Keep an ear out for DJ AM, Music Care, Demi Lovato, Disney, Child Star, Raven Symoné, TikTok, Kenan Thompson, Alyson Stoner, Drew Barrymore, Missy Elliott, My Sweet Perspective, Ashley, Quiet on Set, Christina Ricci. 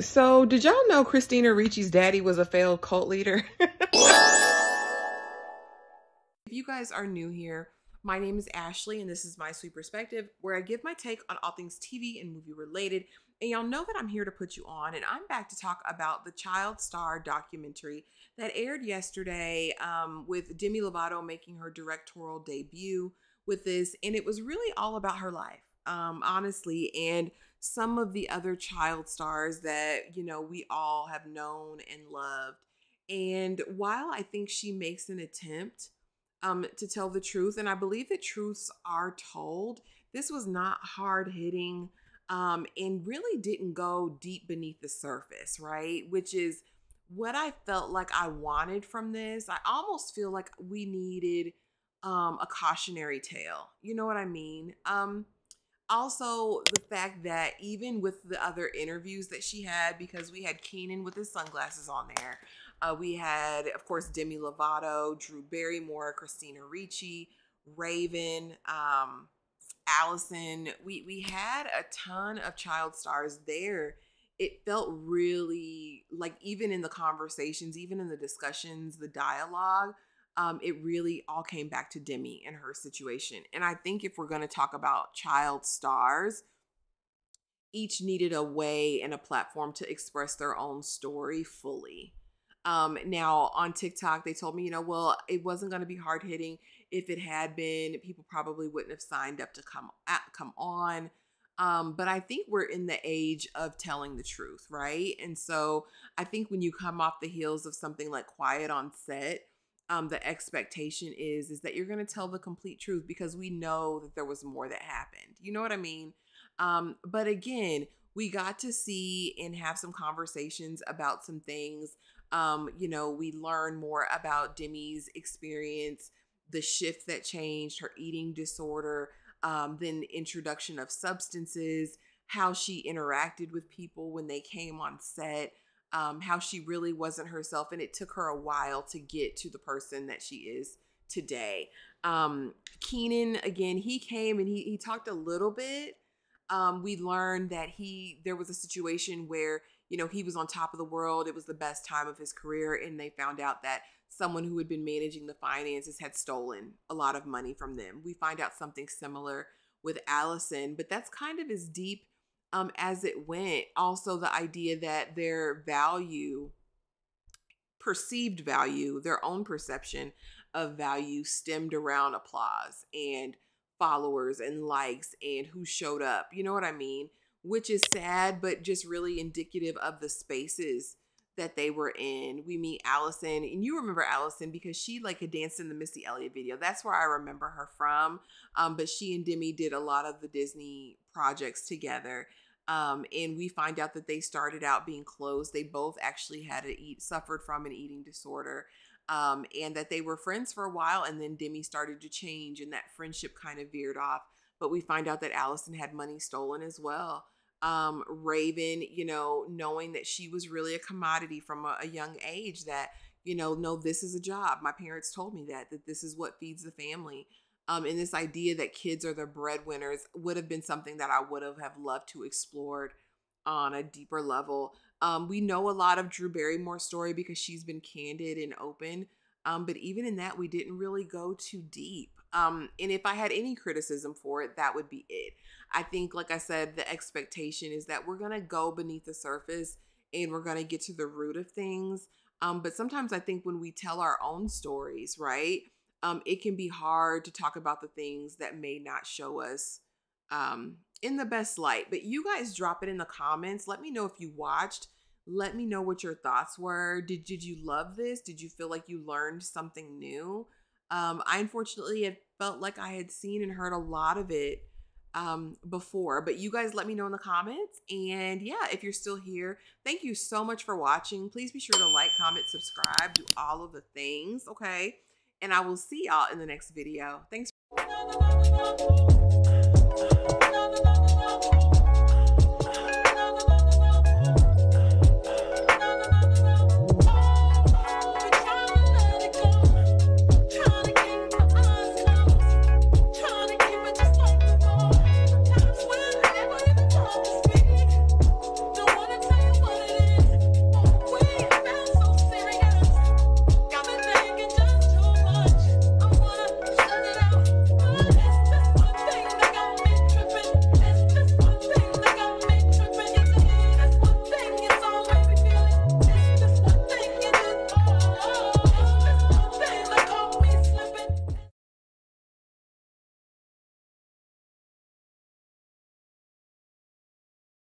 So, did y'all know Christina Ricci's daddy was a failed cult leader? If you guys are new here, my name is Ashley and this is My Sweet Perspective, where I give my take on all things TV and movie related. And y'all know that I'm here to put you on, and I'm back to talk about the Child Star documentary that aired yesterday with Demi Lovato making her directorial debut with this. And it was really all about her life, honestly, and some of the other child stars that, you know, we all have known and loved. And while I think she makes an attempt to tell the truth, and I believe that truths are told, this was not hard-hitting and really didn't go deep beneath the surface, right? Which is what I felt like I wanted from this. I almost feel like we needed a cautionary tale. You know what I mean? Also, the fact that even with the other interviews that she had, because we had Kenan with his sunglasses on there, we had, of course, Demi Lovato, Drew Barrymore, Christina Ricci, Raven, Alyson. We had a ton of child stars there. It felt really like, even in the conversations, even in the discussions, the dialogue, it really all came back to Demi and her situation. And I think if we're going to talk about child stars, each needed a way and a platform to express their own story fully. Now on TikTok, they told me, you know, well, it wasn't going to be hard hitting. If it had been, people probably wouldn't have signed up to come on. But I think we're in the age of telling the truth, right? And so I think when you come off the heels of something like Quiet on Set, the expectation is that you're going to tell the complete truth, because we know that there was more that happened. You know what I mean? But again, we got to see and have some conversations about some things. You know, we learn more about Demi's experience, the shift that changed, her eating disorder, then introduction of substances, how she interacted with people when they came on set, how she really wasn't herself, and it took her a while to get to the person that she is today. Kenan, again, he came and he talked a little bit. We learned that there was a situation where, you know, he was on top of the world. It was the best time of his career, and they found out that someone who had been managing the finances had stolen a lot of money from them. We find out something similar with Alyson, but that's kind of as deep as it went. Also, the idea that their value, perceived value, their own perception of value stemmed around applause and followers and likes and who showed up, you know what I mean? Which is sad, but just really indicative of the spaces that they were in. We meet Alyson, and you remember Alyson because she like had danced in the Missy Elliott video. That's where I remember her from. But she and Demi did a lot of the Disney projects together. And we find out that they started out being close. They both actually had suffered from an eating disorder, and that they were friends for a while. And then Demi started to change, and that friendship kind of veered off. But we find out that Alyson had money stolen as well. Raven, you know, knowing that she was really a commodity from a young age, that, you know, no, this is a job. My parents told me that this is what feeds the family. And this idea that kids are the breadwinners would have been something that I would have loved to explore on a deeper level. We know a lot of Drew Barrymore's story because she's been candid and open. But even in that, we didn't really go too deep. And if I had any criticism for it, that would be it. I think, like I said, the expectation is that we're going to go beneath the surface and we're going to get to the root of things. But sometimes I think when we tell our own stories, right, it can be hard to talk about the things that may not show us in the best light. But you guys drop it in the comments. Let me know if you watched. Let me know what your thoughts were. Did you love this? Did you feel like you learned something new? I unfortunately had felt like I had seen and heard a lot of it before, but you guys let me know in the comments. And yeah, if you're still here, thank you so much for watching. Please be sure to like, comment, subscribe, do all of the things, okay? And I will see y'all in the next video. Thanks.